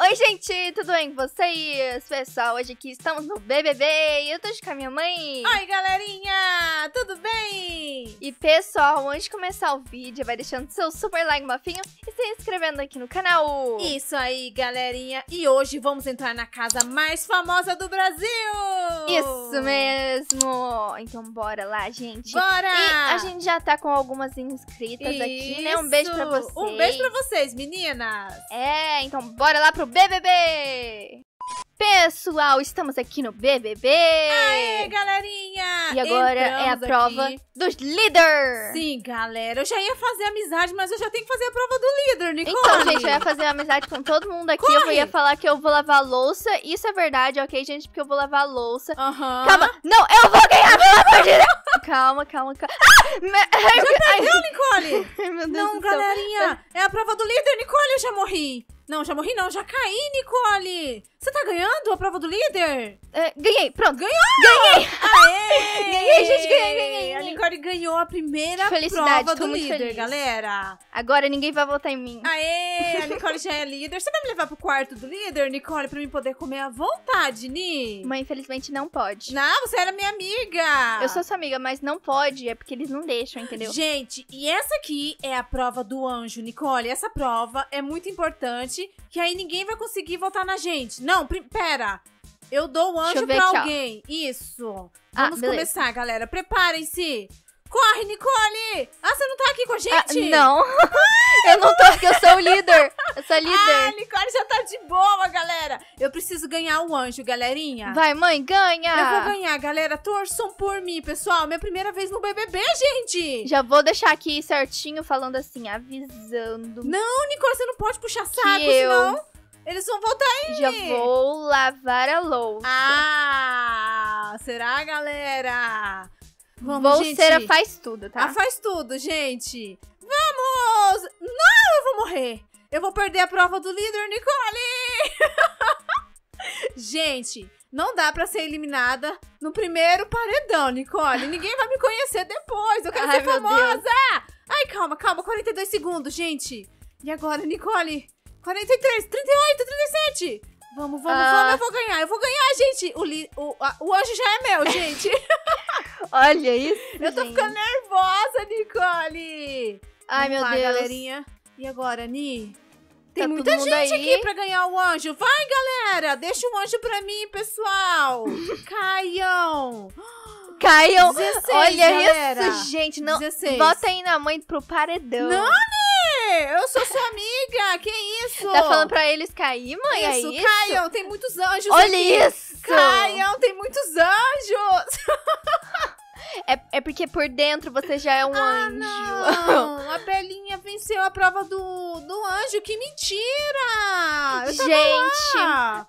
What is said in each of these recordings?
Oi gente, tudo bem com vocês? Pessoal, hoje aqui estamos no BBB e eu tô aqui com a minha mãe. Oi galerinha, tudo bem? E pessoal, antes de começar o vídeo, vai deixando seu super like mafinho e se inscrevendo aqui no canal. Isso aí galerinha, e hoje vamos entrar na casa mais famosa do Brasil. Isso mesmo, então bora lá gente. Bora! E a gente já tá com algumas inscritas Isso. aqui, né? Um beijo pra vocês. Um beijo pra vocês meninas. É, então bora lá pro BBB! Pessoal, estamos aqui no BBB! Aê, galerinha! E agora é a prova dos líderes! Sim, galera, eu já ia fazer amizade, mas eu já tenho que fazer a prova do líder, Nicole! Então, gente, eu ia fazer amizade com todo mundo aqui, eu ia falar que eu vou lavar a louça, isso é verdade, ok, gente? Porque eu vou lavar a louça. Calma, não, eu vou ganhar, pelo amor de Deus! Calma, calma, calma. Ah! Já perdeu, Nicole? Ai, meu Deus do céu. Galerinha, é a prova do líder, Nicole, eu já morri! Não, já morri não, já caí, Nicole! Você tá ganhando a prova do líder? É, ganhei, pronto. Ganhou! Ganhei! Aê! Ganhei, gente, ganhei! A Nicole ganhou a primeira prova do líder, feliz. Galera! Agora ninguém vai votar em mim. Aê! A Nicole já é líder. Você vai me levar pro quarto do líder, Nicole, pra mim poder comer à vontade, Ni? Mãe, infelizmente não pode. Não, você era minha amiga! Eu sou sua amiga, mas não pode, é porque eles não deixam, entendeu? Gente, e essa aqui é a prova do anjo, Nicole. Essa prova é muito importante. Que aí ninguém vai conseguir votar na gente. Não, pera. Eu dou o anjo pra alguém. Isso. Vamos começar, galera. Preparem-se. Corre, Nicole. Ah, você não tá aqui com a gente? Não. Eu não tô porque eu sou o líder. Eu sou a líder. Ah, Nicole já tá de boa, galera. Eu preciso ganhar o anjo, galerinha. Vai, mãe, ganha. Eu vou ganhar, galera. Torçam por mim, pessoal. Minha primeira vez no BBB, gente. Já vou deixar aqui certinho falando assim, avisando. Não, Nicole, você não pode puxar saco, senão eles vão voltar aí. Já vou lavar a louça. Ah, será, galera? Vamos, gente. Ser a faz tudo, tá? A faz tudo, gente. Vamos! Não, eu vou morrer. Eu vou perder a prova do líder, Nicole. Gente, não dá pra ser eliminada no primeiro paredão, Nicole. Ninguém vai me conhecer depois. Eu quero ser famosa. Ai, calma, calma. 42 segundos, gente. E agora, Nicole? 43, 38, 37. Vamos, vamos, vamos. Eu vou ganhar. Eu vou ganhar, gente. O anjo já é meu, gente. Olha isso, eu tô ficando nervosa, Nicole. Ai, meu Deus. Galerinha. E agora, Ni? Tem muita gente aqui pra ganhar o anjo. Vai, galera. Deixa o anjo pra mim, pessoal. Caiam. Caiam. 16, olha galera. Isso, gente. Não, 16. Bota aí na mãe pro paredão. Não, Ni. Eu sou sua amiga. Que isso? Tá falando pra eles cair, mãe? Isso, é caiam. Isso? Tem muitos anjos olha aqui. Olha isso. Caiam. Tem muitos anjos. É porque por dentro você já é um anjo. Não. A Belinha venceu a prova do anjo. Que mentira! Eu Gente,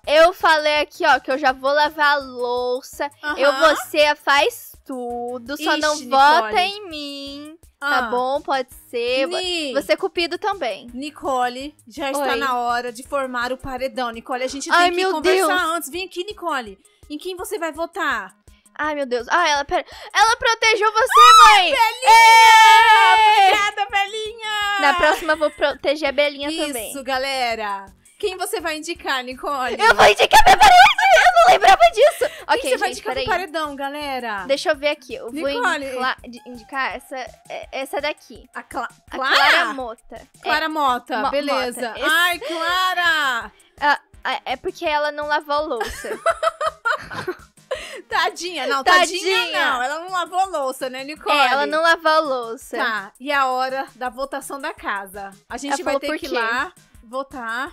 eu falei aqui, ó, que eu já vou lavar a louça. Eu vou ser a faz tudo. Só não vota em mim. Tá bom? Pode ser. Você é cupido também. Nicole, já está na hora de formar o paredão. Nicole, a gente tem que conversar antes. Vem aqui, Nicole. Em quem você vai votar? Ai, meu Deus. Ah, ela protegeu você, mãe! Belinha! Obrigada, Belinha! Na próxima eu vou proteger a Belinha também. Isso, galera. Quem você vai indicar, Nicole? Eu vou indicar minha parede! Eu não lembrava disso! Quem você vai indicar pro paredão, galera? Deixa eu ver aqui. Eu vou indicar essa daqui. A Clara Mota. Clara Mota, beleza. Mota. Ai, Clara! É porque ela não lavou a louça. Tadinha, não, tadinha não. Ela não lavou a louça, né, Nicole? É, ela não lavou a louça. Tá, e a hora da votação da casa. A gente vai ter que ir lá votar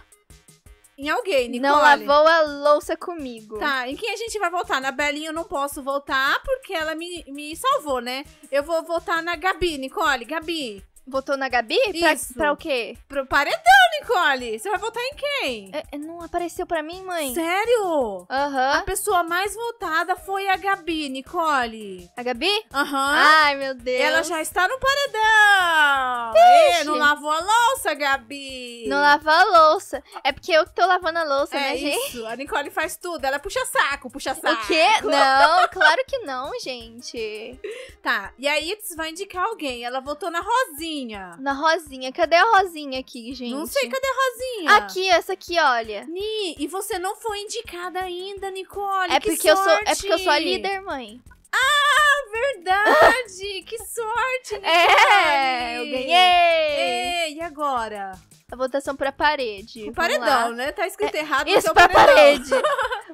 em alguém, Nicole. Não lavou a louça comigo. Tá, em quem a gente vai votar? Na Belinha eu não posso votar porque ela me salvou, né? Eu vou votar na Gabi, Nicole. Gabi. Votou na Gabi? Isso. Pra o quê? Pro paredão, Nicole! Você vai votar em quem? Não apareceu pra mim, mãe. Sério? A pessoa mais votada foi a Gabi, Nicole. A Gabi? Ai, meu Deus. Ela já está no paredão! Ixi. Não lavou a louça, Gabi! Não lavou a louça. É porque eu que tô lavando a louça, né, gente? É isso. A Nicole faz tudo. Ela puxa saco, puxa saco. O quê? Não, claro que não, gente. Tá, e aí você vai indicar alguém. Ela votou na Rosinha. Rosinha. Na Rosinha. Cadê a Rosinha aqui, gente? Não sei, cadê a Rosinha? Aqui, essa aqui, olha. Ni, e você não foi indicada ainda, Nicole. É, que porque, sorte. É porque eu sou a líder, mãe. Ah, verdade! Que sorte, Nicole! É, eu ganhei! É, e agora? A votação pra parede. O paredão, lá. Né? Tá escrito errado. Isso, pra parede.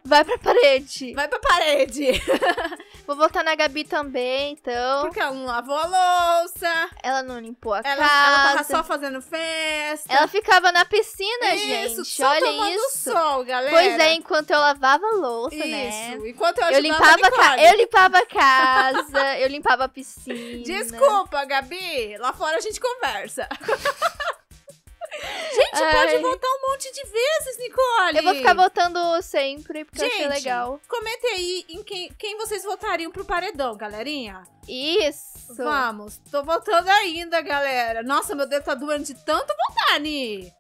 Vai pra parede. Vai pra parede. Vou votar na Gabi também, então. Porque ela não lavou a louça. Ela não limpou a casa. Ela tava só fazendo festa. Ela ficava na piscina, gente. Isso, só tomando sol, galera. Pois é, enquanto eu lavava a louça, isso. Né? Isso, enquanto eu limpava a casa. Eu limpava a casa, eu limpava a piscina. Desculpa, Gabi. Lá fora a gente conversa. Gente, pode votar um monte de vezes, Nicole. Eu vou ficar votando sempre, porque gente, eu achei legal. Comente aí em quem vocês votariam pro paredão, galerinha. Isso. Vamos. Tô votando ainda, galera. Nossa, meu dedo tá doendo de tanto votar, Ni.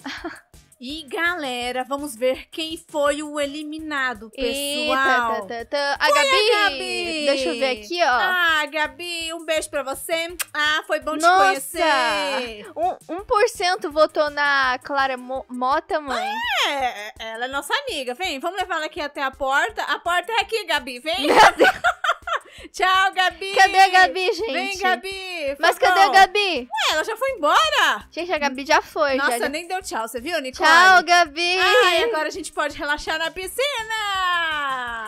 E, galera, vamos ver quem foi o eliminado, pessoal. A Gabi. A Gabi. Deixa eu ver aqui, ó. Ah, Gabi, um beijo pra você. Ah, foi bom Nossa. Te conhecer. 1% votou na Clara Mota, mãe. É, ela é nossa amiga. Vem, vamos levar ela aqui até a porta. A porta é aqui, Gabi. Vem. Tchau, Gabi. Cadê a Gabi, gente? Vem, Gabi. Mas cadê a Gabi? Ué, ela já foi embora. Gente, a Gabi já foi. Nossa, já... nem deu tchau. Você viu, Nicole? Tchau, Gabi. Ah, e agora a gente pode relaxar na piscina.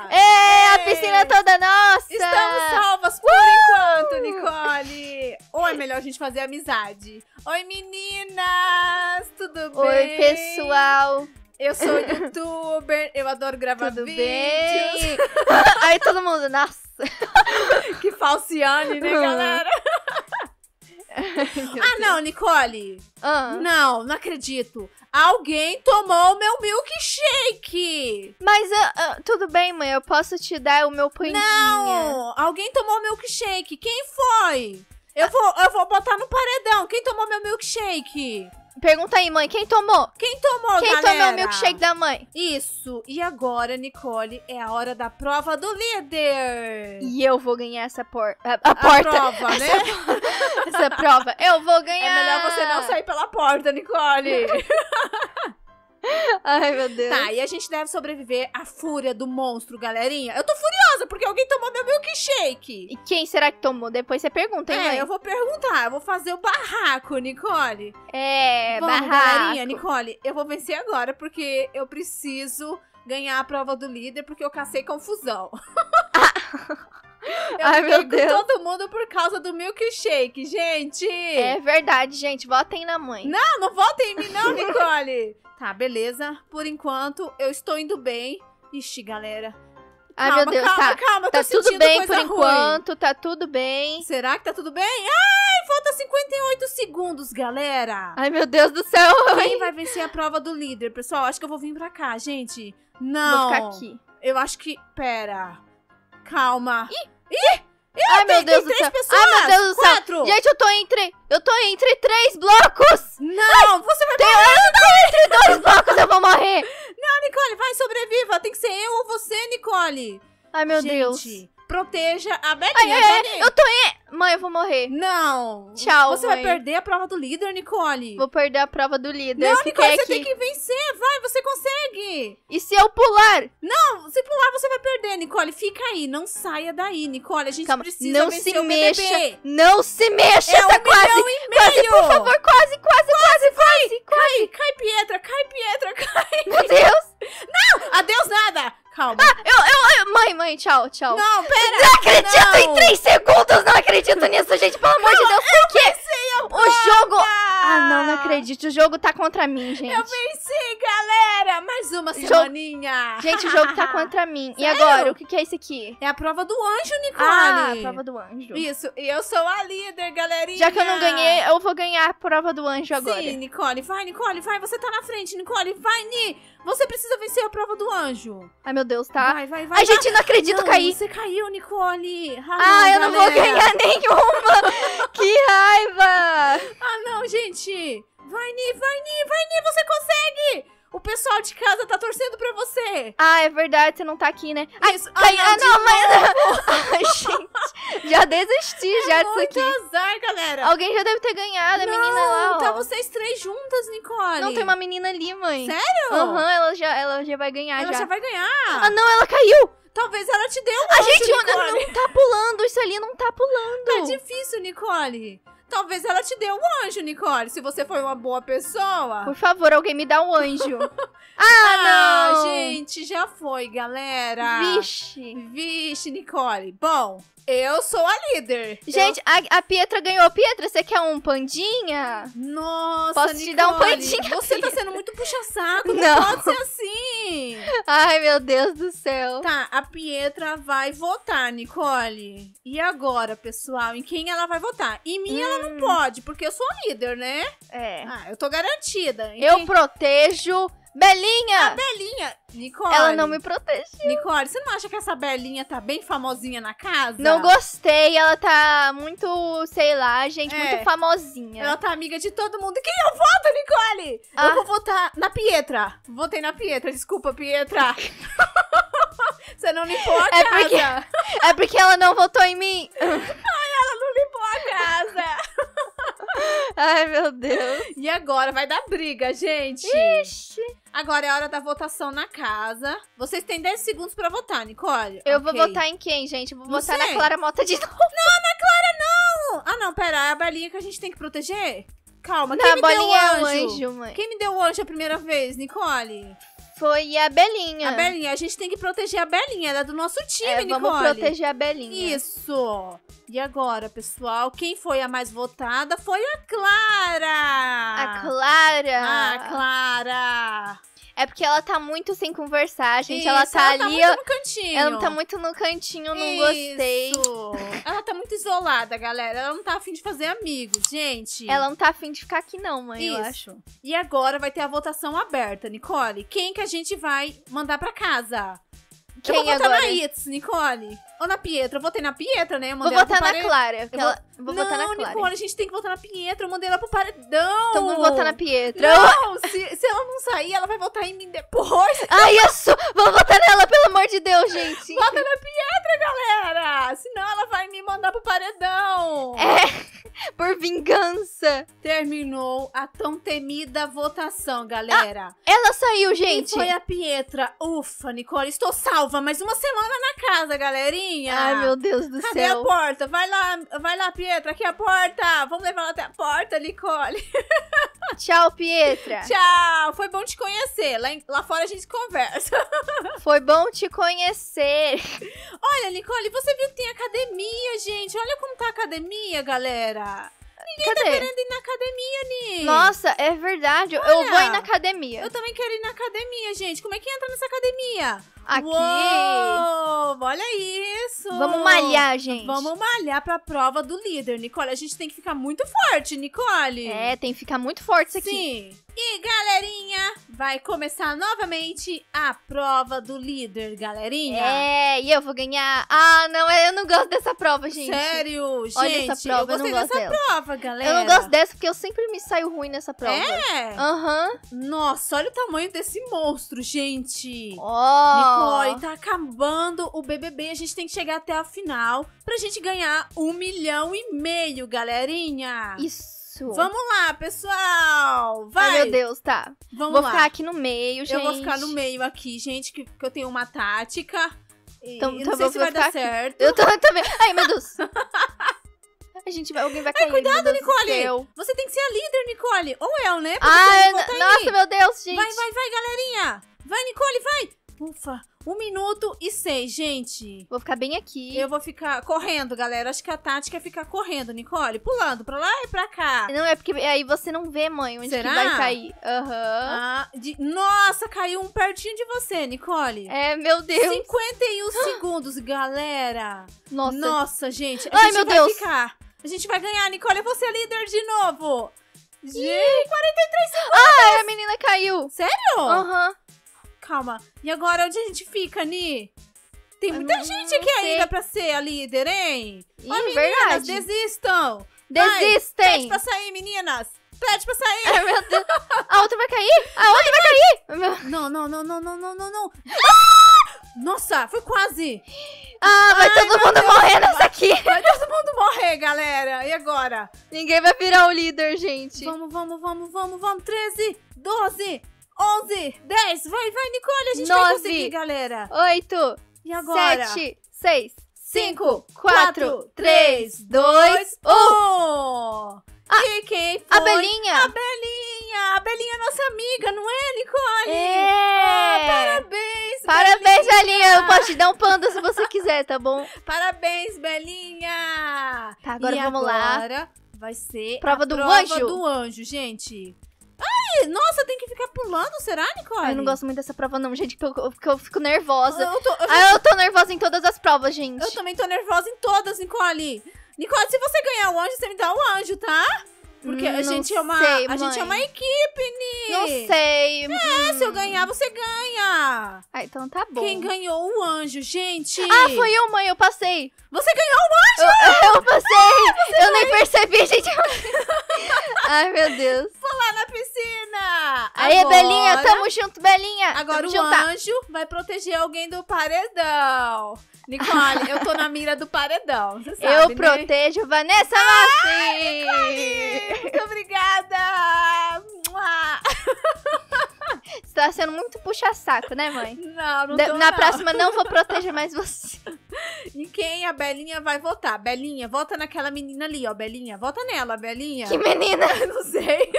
É, a piscina é toda nossa. Estamos salvas por enquanto, Nicole. Ou é melhor a gente fazer amizade. Oi, meninas. Tudo bem? Oi, pessoal. Eu sou youtuber, eu adoro gravar Tudo vídeos. Bem? Aí todo mundo, nossa. Que falciane, né, galera? Ah, não, Nicole. Não, não acredito. Alguém tomou o meu milkshake. Mas, tudo bem, mãe, eu posso te dar o meu paninho. Não, alguém tomou o milkshake. Quem foi? Eu vou botar no paredão. Quem tomou meu milkshake? Pergunta aí, mãe, quem tomou? Quem tomou, galera? Quem tomou o milkshake da mãe? Isso. E agora, Nicole, é a hora da prova do líder. E eu vou ganhar essa porta. A prova, né? Essa prova. Eu vou ganhar. É melhor você não sair pela porta, Nicole. Ai, meu Deus. Tá, e a gente deve sobreviver à fúria do monstro, galerinha. Eu tô furiosa porque alguém tomou meu milkshake. E quem será que tomou? Depois você pergunta, hein, mãe? Eu vou perguntar. Eu vou fazer o barraco, Nicole. É, vamos, barraco. Galerinha, Nicole, eu vou vencer agora porque eu preciso ganhar a prova do líder porque eu cacei confusão. Eu Ai, meu Deus. Todo mundo por causa do milkshake, gente. É verdade, gente. Votem na mãe. Não, não votem em mim não, Nicole. Tá, beleza. Por enquanto, eu estou indo bem. Ixi, galera. Ai, calma, meu Deus, calma. Tá tudo bem por enquanto, tá tudo bem. Será que tá tudo bem? Ai, falta 58 segundos, galera. Ai, meu Deus do céu. Quem vai vencer a prova do líder, pessoal? Acho que eu vou vir pra cá, gente. Não. Vou ficar aqui. Eu acho que... Pera. Calma. Ih! Ai, meu Deus do céu. Pessoas. Ai, meu Deus do céu. Gente, eu tô entre 3 blocos. Não, ai, você vai morrer. Eu tô entre 2 blocos, eu vou morrer. Não, Nicole, vai, sobreviva. Tem que ser eu ou você, Nicole. Ai, meu Deus. Gente, proteja a Belinha. Mãe, eu vou morrer. Não. Tchau, você mãe. Vai perder a prova do líder, Nicole. Vou perder a prova do líder. Não, Nicole, você tem que vencer. Vai, você consegue. E se eu pular? Não, se pular você vai perder, Nicole. Fica aí, não saia daí, Nicole. A gente precisa não vencer o BBB. Não se mexa. É tá 1,5 milhão. Quase, por favor, quase. Cai, Pietra, cai. Meu Deus. Não, adeus nada. Calma. Ah, Mãe, tchau. Não, pera. Não acredito em 3 segundos. Não acredito nisso, gente. Pelo amor de Deus, por quê? O jogo... Ah, não acredito. O jogo tá contra mim, gente. Eu venci, galera. Mais uma semaninha. Gente, o jogo tá contra mim. E agora? O que é isso aqui? É a prova do anjo, Nicole. Ah, a prova do anjo. Isso. E eu sou a líder, galerinha. Já que eu não ganhei, eu vou ganhar a prova do anjo agora. Sim, Nicole. Vai, Nicole. Vai. Você tá na frente, Nicole. Vai, Ni. Você precisa vencer a prova do anjo. Ai, meu Deus, tá? Vai. Ai, gente, não acredito cair. Você caiu, Nicole. Ah, eu não vou ganhar nenhuma. Que raiva. Ah, não, gente. Vai, Ni, você consegue. O pessoal de casa tá torcendo pra você. Ah, é verdade, você não tá aqui, né? Isso. Ai, ah, não, mas... Ai, gente, já desisti já disso aqui. Muito azar, galera. Alguém já deve ter ganhado, a menina lá, ó. Tá vocês três juntas, Nicole. Não, tem uma menina ali, mãe. Sério? Aham, ela já vai ganhar já. Ela já vai ganhar? Ah, não, ela caiu. Talvez ela te deu um monte, gente, Nicole. Não tá pulando, isso ali não tá pulando. Tá difícil, Nicole. Talvez ela te dê um anjo, Nicole, se você for uma boa pessoa. Por favor, alguém me dá um anjo. Ah, não! Gente, já foi, galera. Vixe. Vixe, Nicole. Bom, eu sou a líder. Gente, a Pietra ganhou. Pietra, você quer um pandinha? Nossa, posso, Nicole, te dar um pandinha? Você tá sendo muito puxa-saco, não pode ser assim. Ai, meu Deus do céu. Tá, a Pietra vai votar, Nicole. E agora, pessoal, em quem ela vai votar? Em mim ela não pode, porque eu sou a líder, né? É. Ah, eu tô garantida. Em eu quem... protejo... Belinha! A Belinha! Nicole! Ela não me protegeu. Nicole, você não acha que essa Belinha tá bem famosinha na casa? Não gostei, ela tá muito, sei lá, gente, muito famosinha. Ela tá amiga de todo mundo. Quem eu voto, Nicole? Ah. Eu vou votar na Pietra. Votei na Pietra, desculpa, Pietra. Você não limpou a casa. É porque ela não votou em mim. Ai, ela não limpou a casa. Ai, meu Deus. E agora vai dar briga, gente. Ixi. Agora é a hora da votação na casa. Vocês têm 10 segundos pra votar, Nicole. Eu vou votar em quem, gente? Eu vou votar na Clara Mota de novo. Não, na Clara não. Ah, não, pera. É a Belinha que a gente tem que proteger? Calma, quem me deu o anjo? Mãe. Quem me deu o anjo a primeira vez, Nicole? Foi a Belinha. A Belinha. A gente tem que proteger a Belinha. Ela é do nosso time, Nicole. Vamos proteger a Belinha. Isso. E agora, pessoal, quem foi a mais votada foi a Clara. A Clara. A Clara. É porque ela tá muito sem conversar, gente. Isso, ela tá ali... muito no cantinho. Ela tá muito no cantinho, não gostei. Ela tá muito isolada, galera. Ela não tá afim de fazer amigos, gente. Ela não tá afim de ficar aqui não, mãe, eu acho. E agora vai ter a votação aberta, Nicole. Quem que a gente vai mandar pra casa? Quem eu vou votar na Itz, Nicole. Ou na Pietra. Eu votei na Pietra, né? Eu mandei ela pro paredão. Vou votar na Clara. Nicole, a gente tem que votar na Pietra. Eu mandei ela pro paredão. Então não vota na Pietra. Não, se ela não sair, ela vai votar em mim depois. Ai, isso! Vamos votar nela, pelo amor de Deus, gente. Vota na Pietra, galera. Senão ela vai me mandar pro paredão. É, por vingança. Terminou a tão temida votação, galera. Ah, ela saiu, gente. E foi a Pietra. Ufa, Nicole, estou salva. Mais uma semana na casa, galerinha. Ai, meu Deus do céu. Cadê a porta? Vai lá, Pietra. Aqui é a porta. Vamos levar ela até a porta, Nicole. Tchau, Pietra. Tchau. Foi bom te conhecer. Lá fora a gente conversa. Foi bom te conhecer. Olha, Nicole, você viu que tem academia, gente. Olha como tá a academia, galera. Ninguém tá querendo ir na academia, Ni. Nossa, é verdade. Olha, eu vou ir na academia. Eu também quero ir na academia, gente. Como é que entra nessa academia? Aqui. Uou, olha isso. Vamos malhar, gente. Vamos malhar pra prova do líder, Nicole. A gente tem que ficar muito forte, Nicole. É, tem que ficar muito forte isso aqui. Sim. E, galerinha, vai começar novamente a prova do líder, galerinha. É, e eu vou ganhar. Ah, não, eu não gosto dessa prova, gente. Sério, gente. Olha essa prova, eu não gosto dessa prova, galera. Eu não gosto dessa, porque eu sempre me saio ruim nessa prova. É? Aham. Nossa, olha o tamanho desse monstro, gente. Ó. Nicole, tá acabando o BBB. A gente tem que chegar até a final pra gente ganhar 1,5 milhão, galerinha. Isso. Vamos lá, pessoal! Vai! Ai, meu Deus, tá. Vou ficar aqui no meio, gente. Eu vou ficar no meio aqui, gente, que eu tenho uma tática. Então, eu não sei se vai dar certo. Eu também. Ai, meu Deus! A gente vai, alguém vai cair. Ai, cuidado, Nicole! Você tem que ser a líder, Nicole! Ou eu, né? Ai, nossa, meu Deus, gente! Vai, galerinha! Vai, Nicole, vai! Ufa! 1 minuto e 6, gente. Vou ficar bem aqui. Eu vou ficar correndo, galera. Acho que a tática é ficar correndo, Nicole. Pulando pra lá e pra cá. Não, é porque aí você não vê, mãe, onde que vai cair. Aham. Ah, nossa, caiu um pertinho de você, Nicole. É, meu Deus. 51 segundos, galera. Nossa. Nossa, gente. Ai, meu Deus. A gente vai ganhar, Nicole. Eu vou ser líder de novo. Gente, 43 segundos. Ah, a menina caiu. Sério? Aham. Calma. E agora, onde a gente fica, Ni? Tem muita gente aqui ainda pra ser a líder, hein? Ih, meninas, desistam! Desistem! Vai, pede pra sair, meninas! Pede pra sair. Ai, meu Deus. A outra vai cair? A outra vai cair? Não, não, não, não, não, não, não, não. Nossa, foi quase. Ah, vai todo mundo morrer nessa aqui. Vai todo mundo morrer, galera. E agora? Ninguém vai virar o líder, gente. Vamos, vamos, vamos, vamos, vamos. 13, 12, 11, 10. Vai, vai, Nicole. A gente 9, vai conseguir, galera. 8, e agora? 7, 6, 5, 4, 3, 2, 1. E quem foi? A Belinha. A Belinha. A Belinha é nossa amiga, não é, Nicole? É. Oh, parabéns, parabéns, Belinha. Belinha. Eu posso te dar um panda se você quiser, tá bom? Parabéns, Belinha. Tá, agora vamos lá. Agora vai ser a prova do anjo, gente. Ai, nossa, tem que ficar pulando, será, Nicole? Eu não gosto muito dessa prova não, gente, porque eu fico nervosa. Eu tô nervosa em todas as provas, gente. Eu também tô nervosa em todas, Nicole. Nicole, se você ganhar o anjo, você me dá o anjo, tá? Porque a gente é uma equipe, Ni. Não sei. É, se eu ganhar, você ganha. Ah, então tá bom. Quem ganhou o anjo, gente? Ah, foi eu, mãe, eu passei. Você ganhou o anjo? Eu passei. Ah, eu nem percebi, gente. Ai, meu Deus. Vou lá na piscina. Aê, agora, Belinha, tamo junto, Belinha. Agora o anjo vai proteger alguém do paredão. Nicole, eu tô na mira do paredão, você sabe, eu protejo Vanessa Maffi. Nicole, muito obrigada. Você tá sendo muito puxa-saco, né, mãe? Não, não tô, não. Na próxima não vou proteger mais você. Em quem a Belinha vai votar? Belinha, vota naquela menina ali, ó, Belinha. Vota nela, Belinha. Que menina? Eu não sei.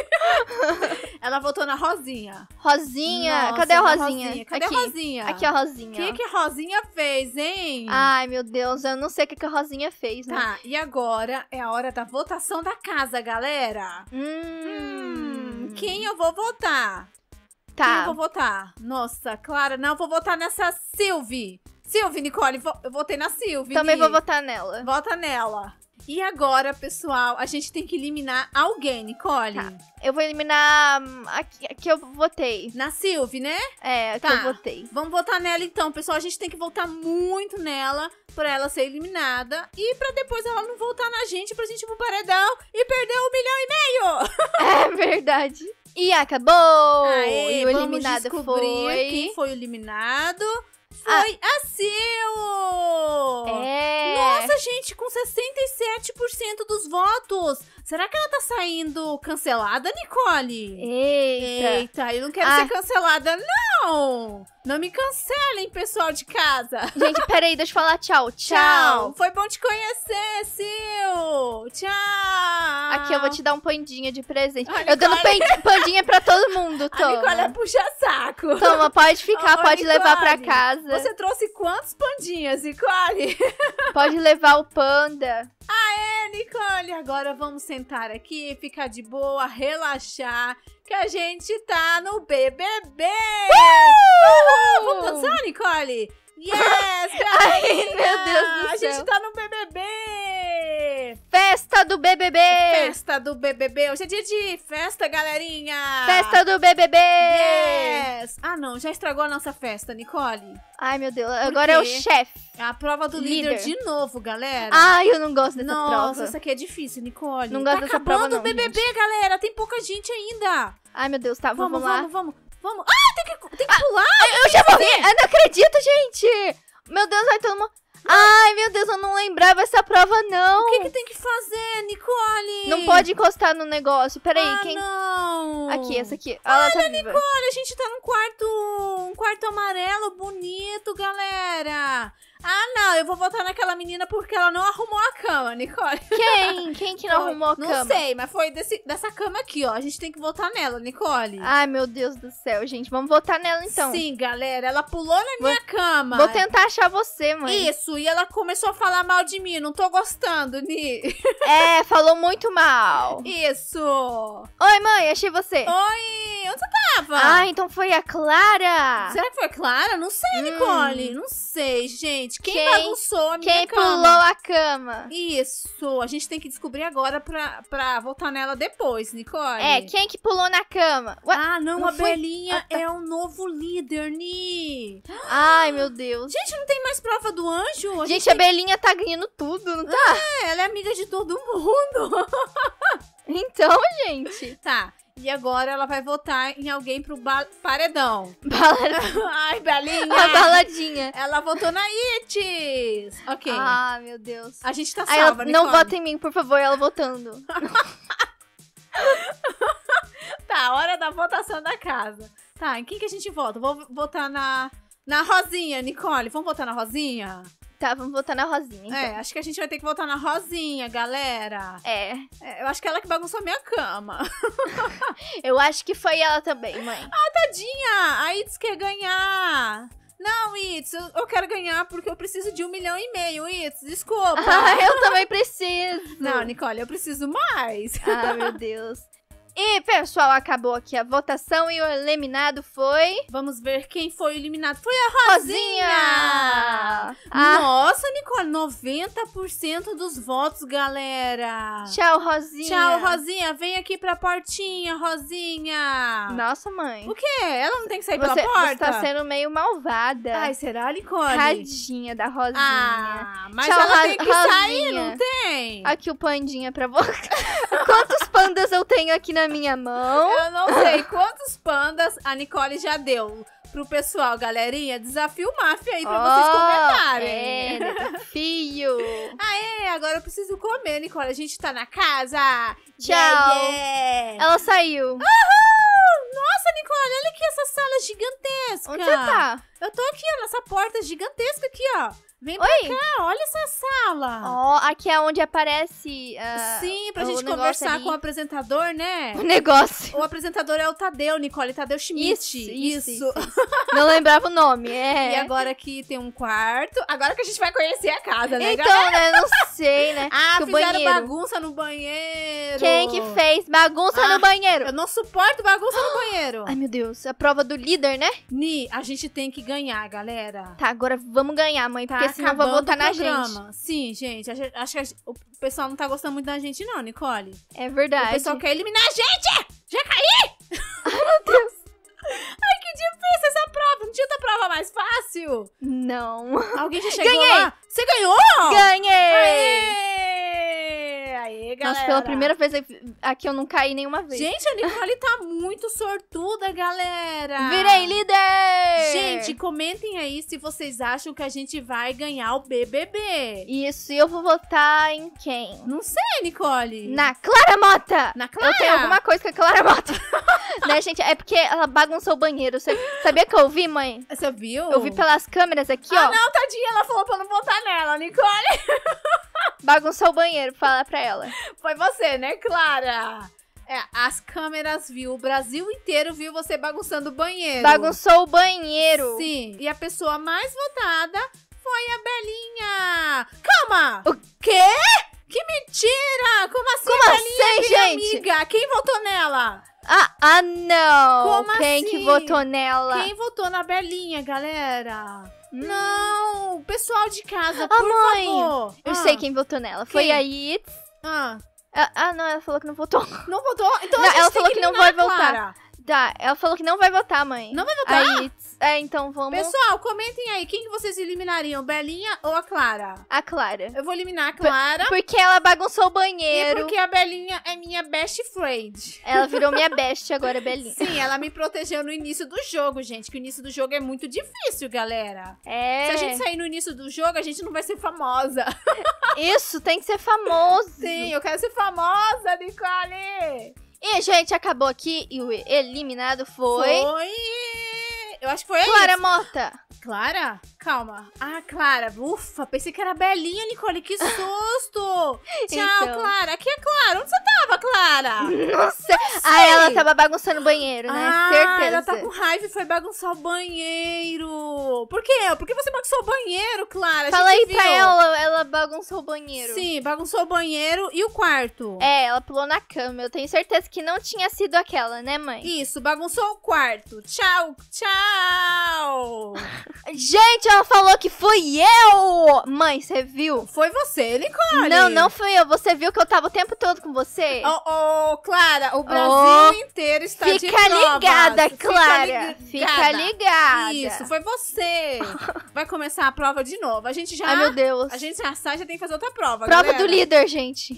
Ela votou na Rosinha. Rosinha? Nossa, cadê a Rosinha? Cadê a Rosinha? Aqui a Rosinha. O que a Rosinha fez, hein? Ai, meu Deus, eu não sei o que a Rosinha fez, né? Tá, e agora é a hora da votação da casa, galera. Quem eu vou votar? Tá. Quem eu vou votar? Nossa, Clara, não, eu vou votar nessa Sylvie. Sylvie, Nicole, eu votei na Sylvie. Também vou votar nela. Vota nela. E agora, pessoal, a gente tem que eliminar alguém, Nicole. Tá. Eu vou eliminar a que eu votei. Na Sylvie, né? É, a que eu votei. Vamos votar nela, então, pessoal. A gente tem que votar muito nela pra ela ser eliminada e pra depois ela não voltar na gente, pra gente ir pro paredão e perder 1,5 milhão. É verdade. E acabou! Aê, e o eliminado foi... Quem foi eliminado... Foi a Sil! É! Nossa, gente, com 67% dos votos! Será que ela tá saindo cancelada, Nicole? Eita, eu não quero ser cancelada, não! Não me cancelem, pessoal de casa! Gente, peraí, deixa eu falar tchau. Tchau! Foi bom te conhecer, Sil! Tchau! Aqui, eu vou te dar um pandinha de presente. Olha, eu dando pandinha pra todo mundo, toma. A Nicole é puxa-saco. Toma, pode ficar, pode levar pra casa. Você trouxe quantos pandinhas, Nicole? Pode levar o panda. Aê, Nicole! Agora vamos sentar aqui, ficar de boa, relaxar, que a gente tá no BBB! Vamos dançar, Nicole? Yes! Ai, meu Deus do céu! A gente tá no BBB! Festa do BBB! Festa do BBB! Hoje é dia de festa, galerinha! Festa do BBB! Yes! Ah, não, já estragou a nossa festa, Nicole! Ai, meu Deus, agora é o chefe! A prova do líder de novo, galera. Ai, eu não gosto dessa prova. Nossa, essa aqui é difícil, Nicole. Não gosto dessa prova, não, gente. Tá acabando o BBB, galera. Tem pouca gente ainda. Ai, meu Deus, tá. Vamos lá. Vamos, vamos, vamos. Ah, tem que pular. Eu já morri. Eu não acredito, gente. Meu Deus, vai todo mundo... Ai, meu Deus, eu não lembrava essa prova, não. O que tem que fazer, Nicole? Não pode encostar no negócio. Peraí, quem... não. Aqui, essa aqui. Olha, tá Nicole, viva. A gente tá num quarto amarelo bonito, galera. Ah, não, eu vou votar naquela menina porque ela não arrumou a cama, Nicole. Quem? Quem que não arrumou a cama? Não sei, mas foi dessa cama aqui, ó. A gente tem que votar nela, Nicole. Ai, meu Deus do céu, gente. Vamos votar nela, então. Sim, galera. Ela pulou na minha cama. Vou tentar achar você, mãe. Isso, e ela começou a falar mal de mim. Não tô gostando, Ni. É, falou muito mal. Isso. Oi, mãe, achei você. Oi, onde você tava? Ah, então foi a Clara. Será que foi a Clara? Não sei, Nicole. Não sei, gente. Quem bagunçou a minha cama? Quem pulou a cama? Isso, a gente tem que descobrir agora pra voltar nela depois, Nicole. É, quem que pulou na cama? Ué, ah, não, a Belinha é o novo líder, Ni. Ai, meu Deus. Gente, não tem mais prova do anjo? A Belinha tá ganhando tudo, não tá? É, ela é amiga de todo mundo. Então, gente. Tá. E agora ela vai votar em alguém pro paredão. Ai, Belinha. A baladinha. Ela votou na Itis. Ok. Ah, meu Deus. A gente tá salva, Nicole. Não vota em mim, por favor, ela votando. Tá, hora da votação da casa. Tá, em quem que a gente vota? Vou votar na Rosinha, Nicole. Vamos votar na Rosinha? Tá, vamos votar na Rosinha, então. É, acho que a gente vai ter que votar na Rosinha, galera. É eu acho que ela que bagunçou a minha cama. Eu acho que foi ela também, mãe. Ah, tadinha! A Itz quer ganhar. Não, Itz, eu quero ganhar porque eu preciso de 1,5 milhão, Itz, desculpa. Ah, eu também preciso. Não, Nicole, eu preciso mais. Ah, meu Deus. E, pessoal, acabou aqui a votação e o eliminado foi... Vamos ver quem foi o eliminado. Foi a Rosinha! Ah. Nossa, Nicole, 90% dos votos, galera. Tchau, Rosinha. Tchau, Rosinha. Vem aqui pra portinha, Rosinha. Nossa, mãe. O quê? Ela não tem que sair pela porta? Você tá sendo meio malvada. Ai, será, Nicole? Tadinha da Rosinha. Ah, mas tchau, ela tem que sair, não tem? Aqui o pandinha pra você. Quantos pandas eu tenho aqui na minha mão? Eu não sei quantos pandas a Nicole já deu pro pessoal, galerinha. Desafio Maffi aí pra vocês comentarem. É, desafio. Aê, agora eu preciso comer, Nicole. A gente tá na casa. Tchau. Ela saiu. Uhul! Nossa, Nicole, olha aqui essa sala gigantesca. Onde você tá? Eu tô aqui, ó, nessa porta gigantesca aqui, ó. Vem pra cá, olha essa sala. Ó, aqui é onde aparece. Sim, pra gente conversar ali com o apresentador, né? O negócio. O apresentador é o Tadeu, Nicole, Tadeu Schmidt. Isso. Não lembrava o nome, é. E agora aqui tem um quarto. Agora que a gente vai conhecer a casa, né, então, galera? Né, não sei, né? Ah, que fizeram bagunça no banheiro. Quem que fez bagunça no banheiro? Eu não suporto bagunça no banheiro. Ai, meu Deus, a prova do líder, né? A gente tem que ganhar, galera. Tá, agora vamos ganhar, mãe, porque senão vai votar na gente. Sim, gente. Acho que o pessoal não tá gostando muito da gente, não, Nicole. É verdade. O pessoal quer eliminar a gente! Já caí! Ai, meu Deus. Ai, que difícil essa prova. Não tinha outra prova mais fácil? Não. Alguém já chegou lá? Você ganhou? Ganhei! Aê, galera. Nossa, pela primeira vez aqui eu não caí nenhuma vez. Gente, a Nicole tá muito sortuda, galera. Virei líder! Gente, comentem aí se vocês acham que a gente vai ganhar o BBB. Isso, e eu vou votar em quem? Não sei, Nicole. Na Clara Mota! Na Clara? Eu tenho alguma coisa com a Clara Mota. Né, gente? É porque ela bagunçou o banheiro. Você sabia que eu ouvi, mãe? Você viu? Eu vi pelas câmeras aqui, ó. Ah, não, tadinha. Ela falou pra não votar nela, Nicole. Bagunçou o banheiro, fala pra ela. Foi você, né, Clara? É, as câmeras viu, o Brasil inteiro viu você bagunçando o banheiro. Bagunçou o banheiro. Sim, e a pessoa mais votada foi a Belinha. Calma! O quê? Que mentira! Como assim, Belinha, minha amiga? Quem votou nela? Ah, não! Como quem assim? Que votou nela? Quem votou na Belinha, galera? Não! Pessoal de casa, por favor! Eu sei quem votou nela. Foi a Itz. Ah, não, ela falou que não votou. Não votou? Então não, a gente ela tem falou que não vai votar. Tá, ela falou que não vai votar, mãe. Não vai votar? A Itz. É, então vamos... Pessoal, comentem aí. Quem que vocês eliminariam? Belinha ou a Clara? A Clara. Eu vou eliminar a Clara. Porque ela bagunçou o banheiro. E porque a Belinha é minha best friend. Ela virou minha best agora, Belinha. Sim, ela me protegeu no início do jogo, gente. Que o início do jogo é muito difícil, galera. É. Se a gente sair no início do jogo, a gente não vai ser famosa. Isso, tem que ser famoso. Sim, eu quero ser famosa, Nicole. E, gente, acabou aqui e o eliminado foi... Eu acho que foi Clara Mota. Clara? Calma. Ah, Clara. Ufa, pensei que era a Belinha, Nicole. Que susto. Tchau, então. Clara. Aqui é Clara. Onde você tava, Clara? Nossa. Ah, ela tava bagunçando o banheiro, né? Certeza. Ela tá com raiva e foi bagunçar o banheiro. Por quê? Por que você bagunçou o banheiro, Clara? Fala aí pra ela. Ela bagunçou o banheiro. Sim, bagunçou o banheiro e o quarto. É, ela pulou na cama. Eu tenho certeza que não tinha sido aquela, né, mãe? Isso, bagunçou o quarto. Tchau, tchau. Gente, ela falou que fui eu! Mãe, você viu? Foi você, Nicole! Não, não fui eu. Você viu que eu tava o tempo todo com você? Clara, o Brasil inteiro está de provas. Fica ligada, Clara! Fica ligada! Isso, foi você! Vai começar a prova de novo. A gente já... Ai, meu Deus! A gente já sai, já tem que fazer outra prova, galera. Prova do líder, gente!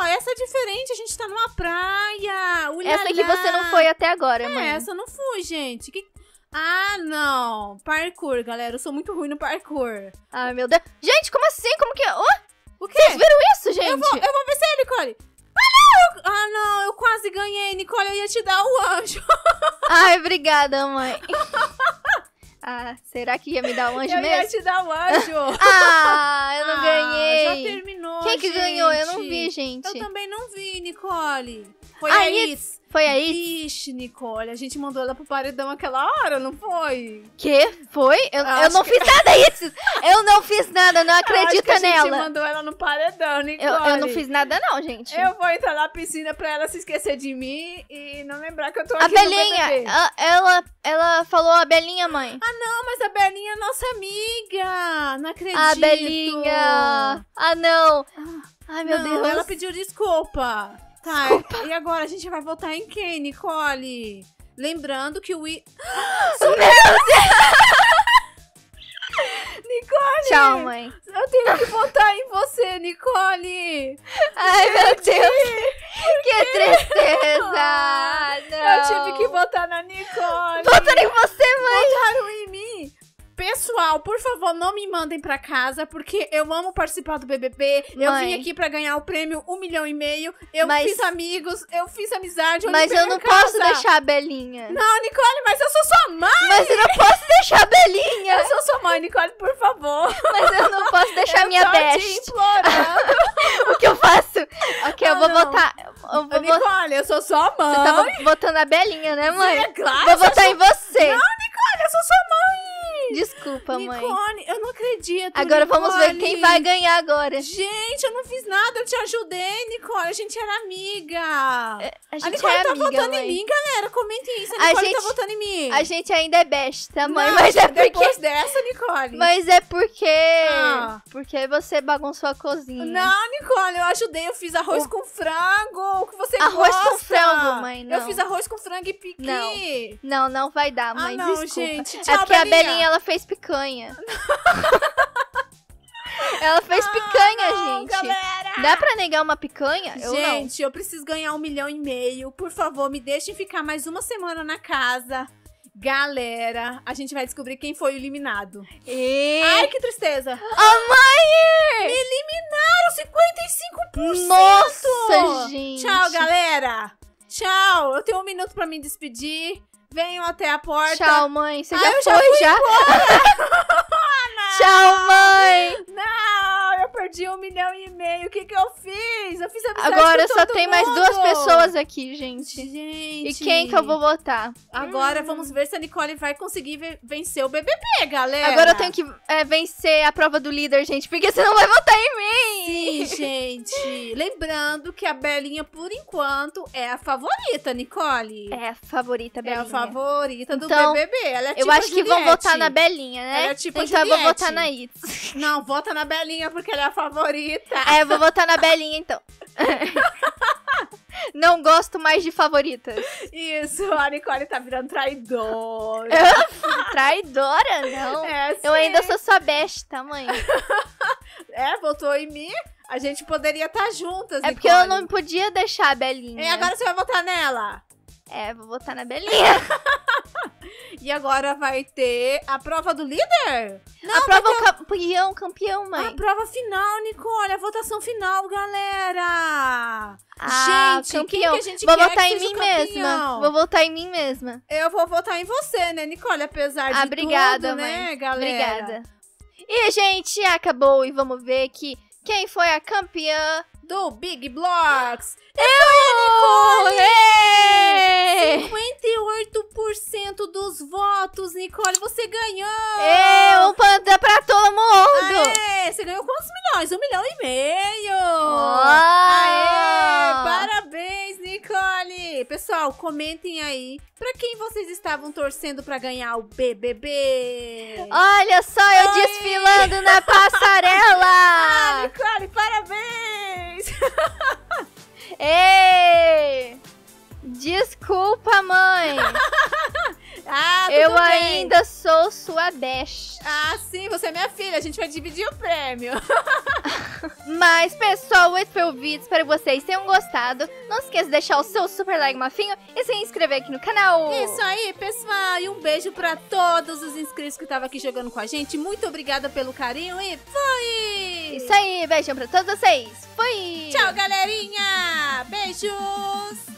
ó, essa é diferente, a gente tá numa praia. Ulala. Essa que você não foi até agora, mãe. Essa eu não fui, gente. Que... Ah, não. Parkour, galera. Eu sou muito ruim no parkour. Ai, meu Deus. Gente, como assim? Como que... Oh? O quê? Vocês viram isso, gente? Eu vou vencer, Nicole. Ah, não. Eu quase ganhei, Nicole. Eu ia te dar o anjo. Ai, obrigada, mãe. Ah, será que ia me dar um anjo mesmo? Eu ia te dar um anjo. Ah, eu não ganhei. Já terminou, gente. Quem que ganhou? Eu não vi, gente. Eu também não vi, Nicole. Foi a Itz. Foi a Itz? Ixi, Nicole, a gente mandou ela pro paredão aquela hora, não foi? Que? Foi? Eu não fiz nada, Itz. Eu não fiz nada, não acredita nela. A gente mandou ela no paredão, Nicole. Eu não fiz nada não, gente. Eu vou entrar na piscina pra ela se esquecer de mim e não lembrar que eu tô aqui no BBB. A Belinha, ela falou a Belinha, mãe. Ah, não, mas a Belinha é nossa amiga. Não acredito. A Belinha. Ah, não. Ai, meu Deus. Ela pediu desculpa. Tá, desculpa. E agora a gente vai votar em quem, Nicole? Lembrando que o I... Meu Deus! Nicole! Tchau, mãe. Eu tenho que votar em você, Nicole! Ai, meu Deus! Que tristeza! Não. Eu tive que votar na Nicole! Votaram em você, mãe! Votaram em mim! Pessoal, por favor, não me mandem pra casa, porque eu amo participar do BBB. Mãe, eu vim aqui pra ganhar o prêmio 1,5 milhão. Fiz amigos, eu fiz amizade. Mas eu não posso deixar a Belinha. Não, Nicole, mas eu sou sua mãe. Mas eu não posso deixar a Belinha. Eu sou sua mãe, Nicole, por favor. Mas eu não posso deixar a minha best. O que eu faço? Ok, eu vou votar. Nicole, eu sou sua mãe. Você tava votando a Belinha, né, mãe? É claro. Vou votar em você. Não, Nicole, eu sou sua mãe. Desculpa, mãe. Nicole, eu não acredito. Agora Nicole. Vamos ver quem vai ganhar agora. Gente, eu não fiz nada, eu te ajudei, Nicole. A gente era amiga. A Nicole tá votando em mim, galera. Comentem isso. A Nicole tá votando em mim. A gente ainda é besta, mãe. Não, mas é porque... Depois dessa, Nicole. Mas é porque... Porque você bagunçou a cozinha. Não, Nicole, eu ajudei. Eu fiz arroz com frango. O que você gosta. Arroz com frango, mãe. Não. Eu fiz arroz com frango e piqui. Não, não vai dar, mãe. Ah, não, desculpa. Gente. Tchau, é porque a Belinha, ela fez picanha. Ela fez picanha, gente. Galera. Dá pra negar uma picanha? Gente, eu preciso ganhar 1,5 milhão. Por favor, me deixem ficar mais uma semana na casa. Galera, a gente vai descobrir quem foi o eliminado. Ai, que tristeza. Mãe! Me eliminaram 55%. Nossa, gente. Tchau, galera. Tchau. Eu tenho 1 minuto pra me despedir. Venham até a porta. Tchau, mãe. Você já foi, já? Tchau, mãe. Não, eu perdi 1,5 milhão. O que que eu fiz? Eu fiz amizade agora só tem mais 2 pessoas aqui, gente. E quem que eu vou votar? Agora vamos ver se a Nicole vai conseguir vencer o BBB, galera. Agora eu tenho que vencer a prova do líder, gente. Porque você não vai votar em mim. Sim, gente. Lembrando que a Belinha, por enquanto, é a favorita, Nicole. É a favorita, Belinha. É a favorita do BBB. Ela é tipo a Juliette. Eu acho que vão votar na Belinha, né? Ela é tipo então a Juliette. Eu vou votar na Itz. Não, vota na Belinha, porque ela é a favorita. É, eu vou votar na Belinha, então. Não gosto mais de favoritas. Isso, a Nicole tá virando traidora. Traidora? Não. É, eu ainda sou sua besta, mãe. É, votou em mim. A gente poderia estar juntas, Nicole. É porque eu não podia deixar a Belinha. E agora você vai votar nela? É, vou votar na Belinha. E agora vai ter a prova do líder? Não, a prova campeão, mãe. A prova final, Nicole. A votação final, galera. Ah, gente, campeão. Quem que a gente quer votar em mim mesma. Vou votar em mim mesma. Eu vou votar em você, né, Nicole? Apesar de tudo, mãe. Né, galera? Obrigada. E, gente, acabou. E vamos ver aqui quem foi a campeã do Big Blox. Eu, Nicole! 58% dos votos, Nicole, você ganhou! Um panda pra todo mundo! Aê, você ganhou quantos milhões? 1,5 milhão! Aê, parabéns, Nicole! Pessoal, comentem aí pra quem vocês estavam torcendo pra ganhar o BBB! Olha só, eu desfilando na passarela! Nicole, parabéns! Ei! Desculpa, mãe! Eu ainda sou sua best. Ah, sim, você é minha filha, a gente vai dividir o prêmio. Mas, pessoal, esse foi o vídeo. Espero que vocês tenham gostado. Não se esqueça de deixar o seu super like mafinho e se inscrever aqui no canal. Isso aí, pessoal. E um beijo pra todos os inscritos que estavam aqui jogando com a gente. Muito obrigada pelo carinho e fui! Isso aí, beijão pra todos vocês. Fui! Tchau, galerinha! Beijos!